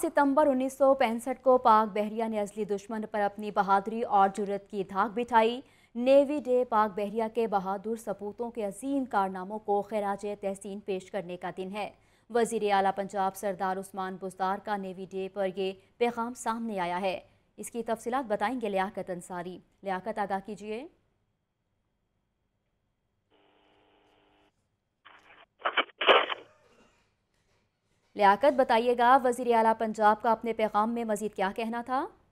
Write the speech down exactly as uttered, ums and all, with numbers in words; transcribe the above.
सितंबर उन्नीस सौ पैंसठ को पाक बहरिया ने असली दुश्मन पर अपनी बहादुरी और जुर्रत की धाक बिठाई। नेवी डे पाक बहरिया के बहादुर सपूतों के अजीम कारनामों को खराज तहसीन पेश करने का दिन है। वजीर आला पंजाब सरदार उस्मान बुजदार का नेवी डे पर ये पैगाम सामने आया है। इसकी तफसीलात बताएंगे लियाकत अंसारी। लियाकत आगा कीजिए। लियाकत बताइएगा, वज़ीर आला पंजाब का अपने पैगाम में मज़ीद क्या कहना था।